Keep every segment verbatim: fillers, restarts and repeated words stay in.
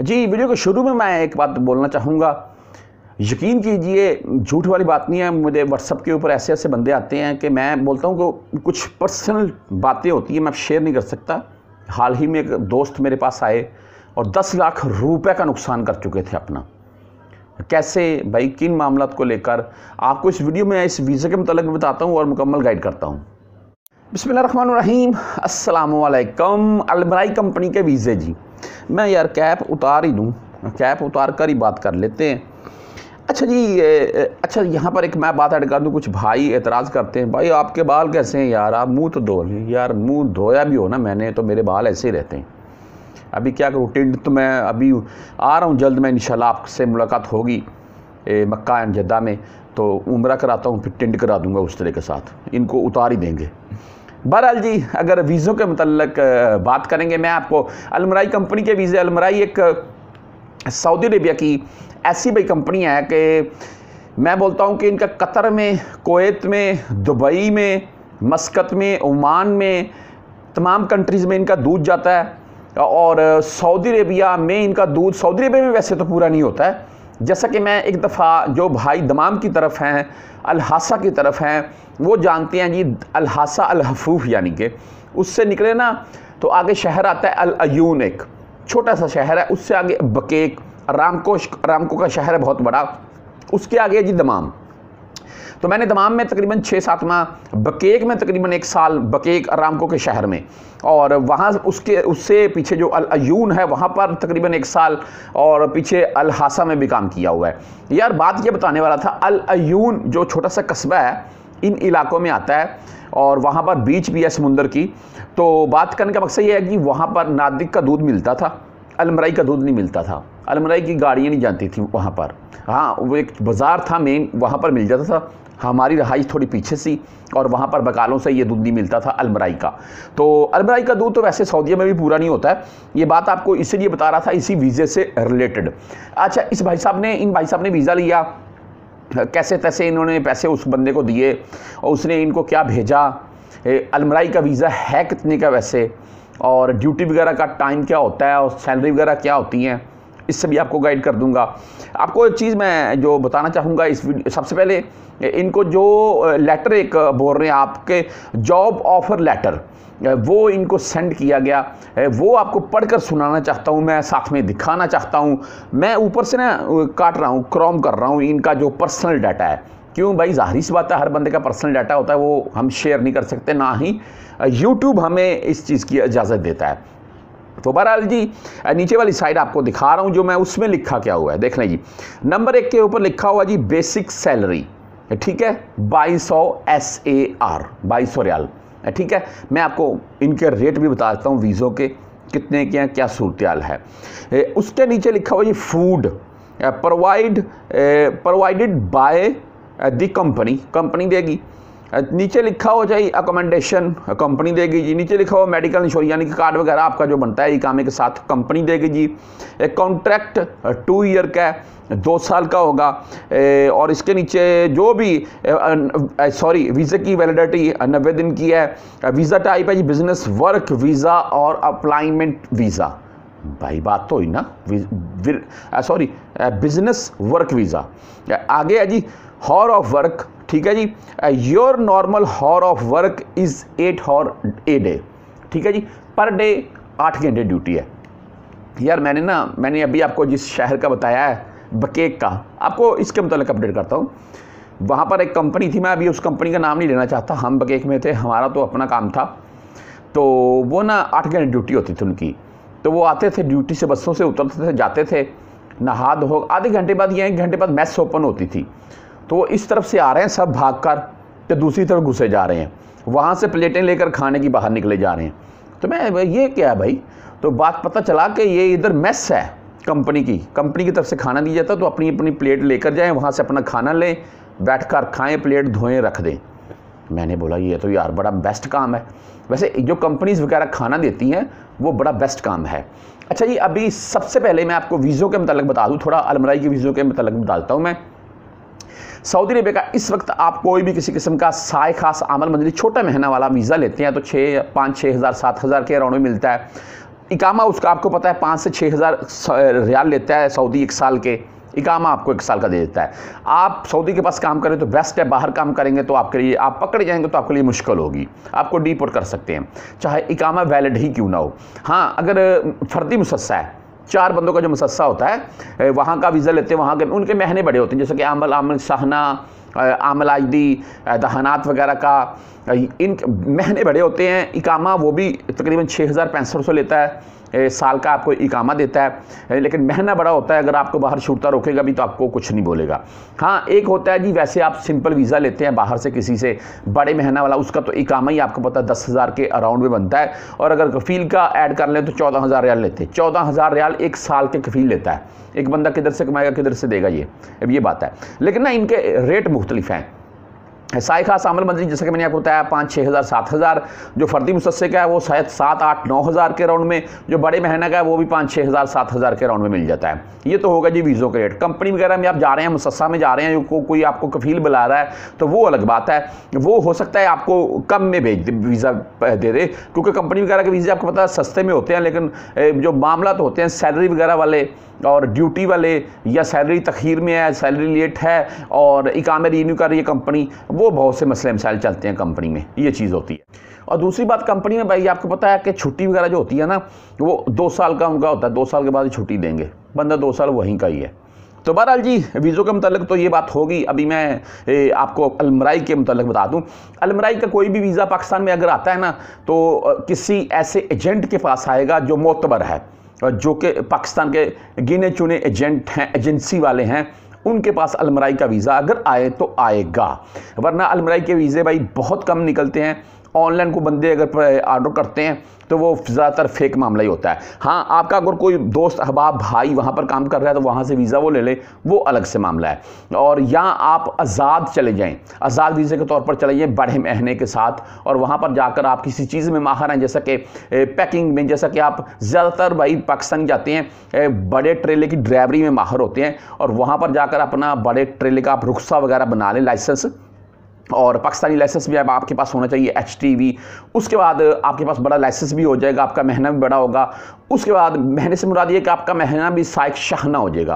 जी video के शुरू में मैं एक बात बोलना चाहूँगा, यकीन कीजिए झूठ वाली बात नहीं है। मुझे व्हाट्सअप के ऊपर ऐसे ऐसे बंदे आते हैं कि मैं बोलता हूँ कि कुछ पर्सनल बातें होती हैं मैं शेयर नहीं कर सकता। हाल ही में एक दोस्त मेरे पास आए और दस लाख रुपए का नुकसान कर चुके थे अपना। कैसे भाई, किन मामलात को लेकर, आपको इस वीडियो में इस वीज़ा के मतलब भी बताता हूँ और मुकम्मल गाइड करता हूँ। बिस्मिल्लाहिर्रहमानिर्रहीम, अस्सलामुअलैकुम। अलमराई कंपनी के वीज़े जी, मैं यार कैप उतार ही दूँ, कैप उतार कर ही बात कर लेते हैं। अच्छा जी, अच्छा यहाँ पर एक मैं बात ऐड कर दूँ, कुछ भाई एतराज़ करते हैं, भाई आपके बाल कैसे हैं यार, आप मुंह तो धो लें यार, मुंह धोया भी हो ना, मैंने तो मेरे बाल ऐसे ही रहते हैं। अभी क्या करूँ, टिंड तो मैं अभी आ रहा हूँ, जल्द मैं इंशाल्लाह आपसे मुलाकात होगी मक्का जद्दा में, तो उम्रा कराता हूँ फिर टिंड करा दूँगा उस तरह के साथ, इनको उतार ही देंगे। बहरहाल जी, अगर वीज़ों के मतलब बात करेंगे, मैं आपको अलमराई कंपनी के वीज़े, अलमराई एक सऊदी अरेबिया की ऐसी भाई कंपनी है कि मैं बोलता हूँ कि इनका कतर में, कुवैत में, दुबई में, मस्कत में, ओमान में, तमाम कंट्रीज़ में इनका दूध जाता है। और सऊदी अरेबिया में इनका दूध, सऊदी अरेबिया में वैसे तो पूरा नहीं होता है, जैसा कि मैं एक दफ़ा, जो भाई दमाम की तरफ हैं, अलहासा की तरफ हैं, वो जानते हैं जी अलहासा अलहफूफ़, यानी कि उससे निकले ना तो आगे शहर आता है अल-अयूनेक, छोटा सा शहर है। उससे आगे बकेक, अरामको, अरामको का शहर है बहुत बड़ा, उसके आगे जी दमाम। तो मैंने दमाम में तकरीबन छः सात माह, बकेक में तकरीबन एक साल, बकेक अरामको के शहर में, और वहाँ उसके उससे पीछे जो अल-अयून है वहाँ पर तकरीबन एक साल, और पीछे अलहासा में भी काम किया हुआ है। यार बात ये बताने वाला था, अल-अयून जो छोटा सा कस्बा है इन इलाकों में आता है, और वहाँ पर बीच भी है समुंदर की। तो बात करने का मकसद ये है कि वहाँ पर नादिक का दूध मिलता था, अलमराई का दूध नहीं मिलता था, अलमराई की गाड़ियाँ नहीं जाती थी वहाँ पर। हाँ, वो एक बाज़ार था मेन, वहाँ पर मिल जाता था, हमारी रहाइश थोड़ी पीछे सी, और वहाँ पर बकालों से ये दूध नहीं मिलता था अलमराई का। तो अलमराई का दूध तो वैसे सऊदीया में भी पूरा नहीं होता है, ये बात आपको इसीलिए बता रहा था, इसी वीज़े से रिलेटेड। अच्छा, इस भाई साहब ने, इन भाई साहब ने वीज़ा लिया, कैसे तैसे इन्होंने पैसे उस बंदे को दिए, और उसने इनको क्या भेजा, अलमराई का वीज़ा है कितने का वैसे, और ड्यूटी वगैरह का टाइम क्या होता है, और सैलरी वगैरह क्या होती है, इससे भी आपको गाइड कर दूंगा। आपको एक चीज़ मैं जो बताना चाहूँगा इस वीडियो, सबसे पहले इनको जो लेटर एक बोल रहे हैं आपके जॉब ऑफ़र लेटर, वो इनको सेंड किया गया, वो आपको पढ़कर सुनाना चाहता हूँ मैं, साथ में दिखाना चाहता हूँ। मैं ऊपर से ना काट रहा हूँ, क्रॉम कर रहा हूँ इनका जो पर्सनल डाटा है, क्यों भाई, जाहिर सी बात है हर बंदे का पर्सनल डाटा होता है, वो हम शेयर नहीं कर सकते, ना ही यूट्यूब हमें इस चीज़ की इजाज़त देता है। तो बहरहाल जी, नीचे वाली साइड आपको दिखा रहा हूँ जो मैं, उसमें लिखा क्या हुआ है देख लें जी। नंबर एक के ऊपर लिखा हुआ जी बेसिक सैलरी, ठीक है, बाईस सौ एस ए आर, बाईस सौ रियाल, ठीक है। मैं आपको इनके रेट भी बता देता हूँ वीज़ों के, कितने के हैं, क्या सूरत हाल है। उसके नीचे लिखा हुआ जी food provide provided by the company, company देगी। नीचे लिखा हो जाए अकोमोडेशन, कंपनी देगी जी। नीचे लिखा हो मेडिकल इंश्योरेंस, यानी कि कार्ड वगैरह आपका जो बनता है इकामे के साथ, कंपनी देगी जी। एक कॉन्ट्रैक्ट टू ईयर का है, दो साल का होगा, और इसके नीचे जो भी, सॉरी, वीज़ा की वैलिडिटी नब्बे दिन की है। वीज़ा टाइप है जी बिजनेस वर्क वीज़ा और अप्लाइमेंट वीज़ा, भाई बात तो ही ना, सॉरी बिजनेस वर्क वीज़ा। आगे है जी हॉर ऑफ वर्क, ठीक है जी, your normal hour of work is eight hour a day, ठीक है जी, पर डे आठ घंटे ड्यूटी है। यार मैंने ना, मैंने अभी आपको जिस शहर का बताया है बकेक का, आपको इसके मतलब अपडेट करता हूँ। वहाँ पर एक कंपनी थी, मैं अभी उस कंपनी का नाम नहीं लेना चाहता, हम बकेक में थे, हमारा तो अपना काम था। तो वो ना आठ घंटे ड्यूटी होती थी उनकी, तो वो आते थे ड्यूटी से, बसों से उतरते थे, जाते थे, नहा धो, आधे घंटे बाद या एक घंटे बाद मैस ओपन होती थी, तो वो इस तरफ से आ रहे हैं सब भाग कर, तो दूसरी तरफ घुसे जा रहे हैं, वहाँ से प्लेटें लेकर खाने की बाहर निकले जा रहे हैं। तो मैं, ये क्या है भाई, तो बात पता चला कि ये इधर मेस है कंपनी की, कंपनी की तरफ से खाना दिया जाता, तो अपनी अपनी प्लेट लेकर जाएं, वहाँ से अपना खाना लें, बैठ कर खाएँ, प्लेट धोएं, रख दें। मैंने बोला ये तो यार बड़ा बेस्ट काम है, वैसे जो कंपनीज़ वगैरह खाना देती हैं वो बड़ा बेस्ट काम है। अच्छा जी, अभी सबसे पहले मैं आपको वीज़ों के मतलब बता दूँ, थोड़ा अलमराई के वीज़ों के मतलब बता देता हूँ मैं। सऊदी अरेबिया का इस वक्त आप कोई भी किसी किस्म का साय खास आमल मंजरी छोटा महीना वाला वीज़ा लेते हैं तो छः पाँच छः हज़ार सात हज़ार के अराउंड में मिलता है। इकामा उसका आपको पता है पाँच से छः हज़ार रियाल लेता है सऊदी एक साल के, इकामा आपको एक साल का दे देता है। आप सऊदी के पास काम करें तो बेस्ट है, बाहर काम करेंगे तो आपके लिए आप पकड़े जाएंगे तो आपके लिए मुश्किल होगी, आपको डीपोर्ट कर सकते हैं चाहे इकामा वैलिड ही क्यों ना हो। हाँ अगर फर्दी मुसस्सा है, चार बंदों का जो मुसस्सा होता है वहाँ का वीज़ा लेते हैं, वहाँ के उनके महीने बड़े होते हैं जैसे कि आमल आमल शाहना आमलाइदी दहानात वगैरह का, इन महीने बड़े होते हैं। इकामा वो भी तकरीबन छः हज़ार पैंसठ सौ लेता है साल का, आपको इकामा देता है लेकिन महीना बड़ा होता है, अगर आपको बाहर छूटता रोकेगा भी तो आपको कुछ नहीं बोलेगा। हाँ एक होता है जी वैसे आप सिंपल वीज़ा लेते हैं बाहर से किसी से बड़े महीना वाला, उसका तो इकामा ही आपको पता है दस हज़ार के अराउंड में बनता है, और अगर कफ़ील का ऐड कर लें तो चौदह हज़ार रियाल लेते हैं। चौदह हज़ार रियाल एक साल के कफ़ील लेता है, एक बंदा किधर से कमाएगा किधर से देगा, ये अब ये बात है। लेकिन ना इनके रेट मुख्तलिफ हैं, साय खास अमल मंजिल जैसे कि मैंने आपको बताया पाँच छः हज़ार सात हज़ार, जो फर्दी मुसस्से का है वो शायद सात आठ नौ हज़ार के राउंड में, जो बड़े महीना का है वो भी पाँच छः हज़ार सात हज़ार के राउंड में मिल जाता है। ये तो होगा जी वीज़ों के रेट। कंपनी वगैरह में आप जा रहे हैं मुसस्सा में जा रहे हैं को, कोई आपको कफील बुला रहा है तो वो अलग बात है, वो हो सकता है आपको कम में भेज दे वीज़ा दे दे, क्योंकि कंपनी वगैरह के वीज़े आपको पता है सस्ते में होते हैं, लेकिन जो मामला तो होते हैं सैलरी वगैरह वाले और ड्यूटी वाले, या सैलरी तखीर में है सैलरी लेट है और इकामे रिन्यू कर रही है कंपनी, वो बहुत से मसले मसाइल चलते हैं कंपनी में, ये चीज़ होती है। और दूसरी बात कंपनी में भाई आपको पता है कि छुट्टी वगैरह जो होती है ना वो दो साल का उनका होता है, दो साल के बाद छुट्टी देंगे, बंदा दो साल वहीं का ही है। तो बहरहाल जी वीज़ों के मतलब तो ये बात होगी। अभी मैं ए, आपको अलमराई के मतलब बता दूं, अलमराई का कोई भी वीज़ा पाकिस्तान में अगर आता है ना तो किसी ऐसे एजेंट के पास आएगा जो मोतबर है, जो कि पाकिस्तान के गिने चुने एजेंट हैं एजेंसी वाले हैं, उनके पास अलमराई का वीज़ा अगर आए तो आएगा, वरना अलमराई के वीज़े भाई बहुत कम निकलते हैं। ऑनलाइन को बंदे अगर आर्डर करते हैं तो वो ज़्यादातर फेक मामला ही होता है। हाँ आपका अगर कोई दोस्त अहबाब भाई वहाँ पर काम कर रहा है तो वहाँ से वीज़ा वो ले ले, वो अलग से मामला है। और या आप आज़ाद चले जाएं, आज़ाद वीज़े के तौर पर चले जाएँ बड़े महीने के साथ, और वहाँ पर जाकर आप किसी चीज़ में माहिर हैं जैसा कि पैकिंग में, जैसा कि आप ज़्यादातर भाई पाकिस्तान जाते हैं बड़े ट्रेले की ड्राइवरी में माहिर होते हैं, और वहाँ पर जाकर अपना बड़े ट्रेले का आप रुख्सा वगैरह बना लें, लाइसेंस और पाकिस्तानी लाइसेंस भी अब आपके पास होना चाहिए एच टी वी। उसके बाद आपके पास बड़ा लाइसेंस भी हो जाएगा, आपका महीना भी बड़ा होगा। उसके बाद महीने से मुराद ये कि आपका महीना भी साइक शाहना हो जाएगा।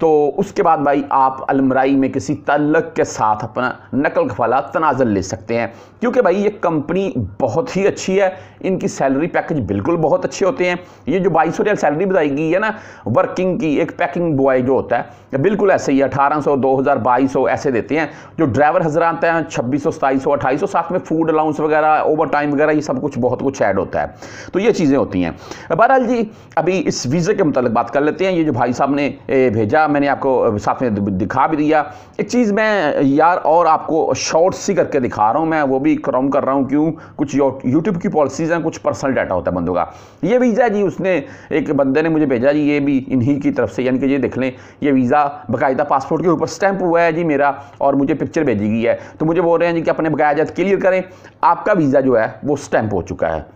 तो उसके बाद भाई आप अलमराई में किसी तल्लक के साथ अपना नकल खफाला तनाजल ले सकते हैं, क्योंकि भाई ये कंपनी बहुत ही अच्छी है, इनकी सैलरी पैकेज बिल्कुल बहुत अच्छे होते हैं। ये जो बाईस सौ रियाल सैलरी बताएगी है ना वर्किंग की, एक पैकिंग बॉय जो होता है बिल्कुल ऐसे ही अठारह सौ दो हज़ार बाईस सौ ऐसे देते हैं। जो ड्राइवर हजरात हैं छब्बीस सौ सताईस सौ अट्ठाईस सौ, साथ में फूड अलाउंस वगैरह ओवर टाइम वगैरह ये सब कुछ बहुत कुछ ऐड होता है। तो ये चीज़ें होती हैं। बहरहाल जी अभी इस वीज़े के मतलब बात कर लेते हैं। ये जो भाई साहब ने भेजा मैंने आपको साथ में दिखा भी दिया। एक चीज़ मैं यार और आपको शॉर्ट सी करके दिखा रहा हूँ, मैं वो भी क्रॉम कर रहा हूँ क्यों, कुछ यूट्यूब की पॉलिसीज़ हैं, कुछ पर्सनल डाटा होता है बंदों का। ये वीज़ा जी उसने एक बंदे ने मुझे भेजा जी, ये भी इन्हीं की तरफ से, यानी कि ये देख लें ये वीज़ा बाकायदा पासपोर्ट के ऊपर स्टैंप हुआ है जी मेरा, और मुझे पिक्चर भेजी गई है। तो मुझे बोल रहे हैं जी कि अपने बकायाजात क्लियर करें, आपका वीज़ा जो है वो स्टैंप हो चुका है।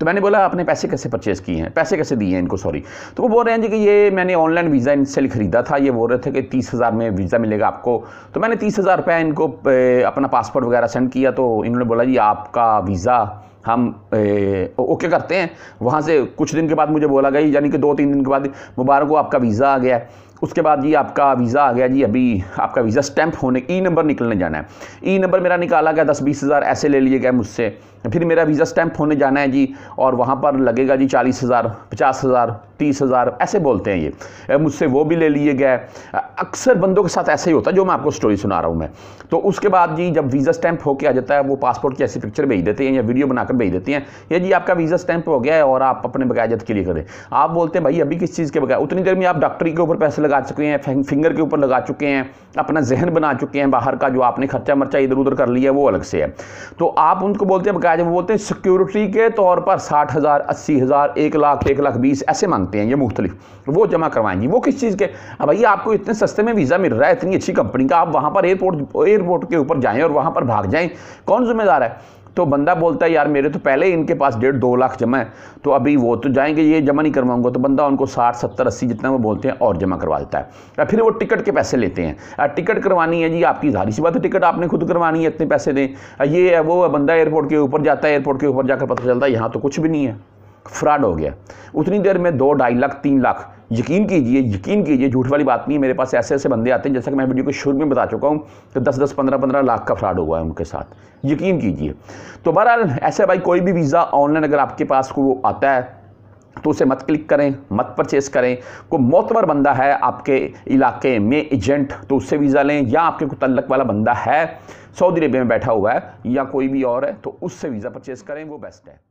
तो मैंने बोला आपने पैसे कैसे परचेज़ किए हैं, पैसे कैसे दिए हैं इनको सॉरी। तो वो बोल रहे हैं जी कि ये मैंने ऑनलाइन वीज़ा इनसे ख़रीदा था, ये बोल रहे थे कि तीस हज़ार में वीज़ा मिलेगा आपको। तो मैंने तीस हज़ार रुपया इनको अपना पासपोर्ट वगैरह सेंड किया, तो इन्होंने बोला जी आपका वीज़ा हम ए, ओके करते हैं। वहाँ से कुछ दिन के बाद मुझे बोला गया, यानी कि दो तीन दिन के बाद, मुबारक हो आपका वीज़ा आ गया। उसके बाद जी आपका वीज़ा आ गया जी, अभी आपका वीज़ा स्टैंप होने ई नंबर निकलने जाना है। ई नंबर मेरा निकाला गया दस बीस हज़ार ऐसे ले लिए गए मुझसे। फिर मेरा वीज़ा स्टैंप होने जाना है जी, और वहाँ पर लगेगा जी चालीस हज़ार पचास हज़ार तीस हज़ार ऐसे बोलते हैं ये, मुझसे वो भी ले लिए गए। अक्सर बंदों के साथ ऐसा ही होता है जो मैं आपको स्टोरी सुना रहा हूँ मैं। तो उसके बाद जी जब वीज़ा स्टैंप होकर आ जाता है, वो पासपोर्ट की ऐसी पिक्चर भेज देते हैं या वीडियो बनाकर भेज देते हैं, ये जी आपका वीज़ा स्टैंप हो गया है और आप अपने बकायाजात के लिए करें। आप बोलते हैं भाई अभी किस चीज़ के बकाया, उतनी देर में आप डॉक्टरी के ऊपर पैसे लगा चुके हैं, फिंगर के ऊपर लगा चुके हैं, अपना जहन बना चुके हैं, बाहर का जो आपने खर्चा मर्चा इधर उधर कर लिया वो अलग से है। तो आप उनको बोलते हैं बकाया, वो बोलते हैं सिक्योरिटी के तौर पर साठ हज़ार अस्सी हज़ार एक लाख एक लाख बीस ऐसे मांगते हैं ये मुख्तलिफ, वो जमा करवाएंगी। वो किस चीज़ के, अब भाई आपको इतने सस्ते में वीज़ा मिल रहा है इतनी अच्छी कंपनी का, आप वहाँ पर एयरपोर्ट एयरपोर्ट के ऊपर जाएँ और वहाँ पर भाग जाएँ, कौन जिम्मेदार है। तो बंदा बोलता है यार मेरे तो पहले ही इनके पास डेढ़ दो लाख जमा है, तो अभी वो तो जाएंगे ये जमा नहीं करवाऊंगा, तो बंदा उनको साठ सत्तर अस्सी जितना वो बोलते हैं और जमा करवा देता है। फिर वो टिकट के पैसे लेते हैं, टिकट करवानी है जी आपकी, जाहिर सी बात है टिकट आपने खुद करवानी है, इतने पैसे दें ये है वो। बंदा एयरपोर्ट के ऊपर जाता है, एयरपोर्ट के ऊपर जाकर पता चलता है यहाँ तो कुछ भी नहीं है, फ्रॉड हो गया। उतनी देर में दो ढाई लाख तीन लाख यकीन कीजिए यकीन कीजिए झूठ वाली बात नहीं, मेरे पास ऐसे ऐसे बंदे आते हैं, जैसा कि मैं वीडियो के शुरू में बता चुका हूं कि दस दस पंद्रह पंद्रह लाख का फ्रॉड हुआ है उनके साथ, यकीन कीजिए। तो बहरहाल ऐसे भाई कोई भी वीज़ा ऑनलाइन अगर आपके पास को आता है तो उसे मत क्लिक करें, मत परचेस करें। कोई मोतबर बंदा है आपके इलाके में एजेंट तो उससे वीज़ा लें, या आपके कोई तल्लक वाला बंदा है सऊदी अरेबिया में बैठा हुआ है या कोई भी और है तो उससे वीज़ा परचेस करें, वो बेस्ट है।